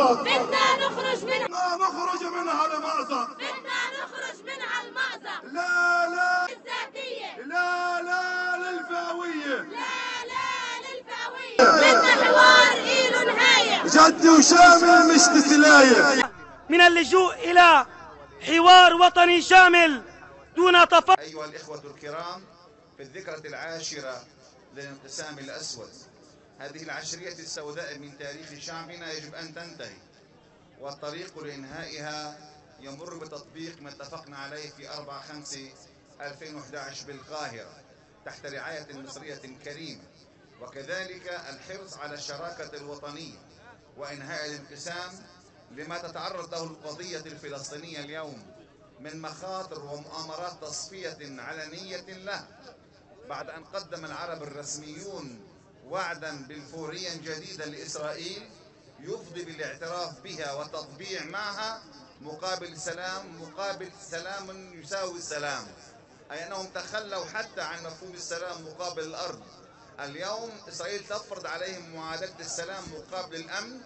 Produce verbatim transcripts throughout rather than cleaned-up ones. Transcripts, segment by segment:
المأزق، بدنا نخرج من بدنا نخرج من هالمأزق، بدنا نخرج من هالمأزق. لا لا للذاتية، لا لا للفئوية، لا لا للفئوية. بدنا حوار إله نهاية، جد وشامل مش تسلاية. من اللجوء إلى حوار وطني شامل دون تفرق. أيها الإخوة الكرام، في الذكرى العاشرة للانقسام الأسود، هذه العشرية السوداء من تاريخ شعبنا يجب أن تنتهي، والطريق لإنهائها يمر بتطبيق ما اتفقنا عليه في أربعة خمسة ألفين وأحد عشر بالقاهرة تحت رعاية مصرية كريمة، وكذلك الحرص على الشراكة الوطنية وإنهاء الانقسام لما تتعرض له القضية الفلسطينية اليوم من مخاطر ومؤامرات تصفية علنية له، بعد أن قدم العرب الرسميون وعدا بالفورية جديدا لإسرائيل يفضي بالاعتراف بها والتطبيع معها مقابل سلام، مقابل سلام يساوي السلام، أي أنهم تخلوا حتى عن مفهوم السلام مقابل الأرض. اليوم إسرائيل تفرض عليهم معادلة السلام مقابل الأمن،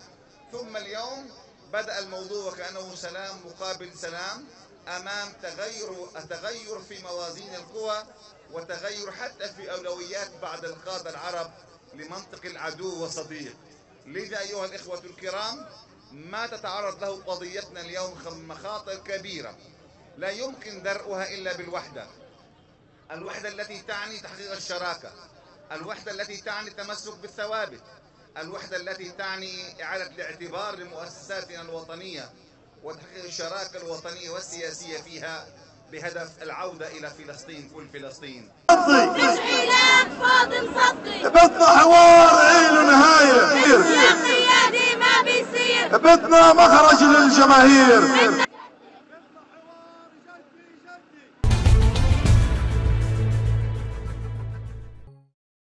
ثم اليوم بدأ الموضوع وكأنه سلام مقابل سلام أمام تغير تغير في موازين القوى وتغير حتى في أولويات بعض القادة العرب لمنطق العدو وصديق. لذا أيها الإخوة الكرام، ما تتعرض له قضيتنا اليوم مخاطر كبيرة لا يمكن درؤها إلا بالوحدة، الوحدة التي تعني تحقيق الشراكة، الوحدة التي تعني التمسك بالثوابت، الوحدة التي تعني إعادة الاعتبار لمؤسساتنا الوطنية وتحقيق الشراكة الوطنية والسياسية فيها بهدف العودة إلى فلسطين كل فلسطين. مش علاج فاضل صدقي، بدنا حوار إله نهاية، بدنا قيادي ما بيصير، بدنا مخرج للجماهير.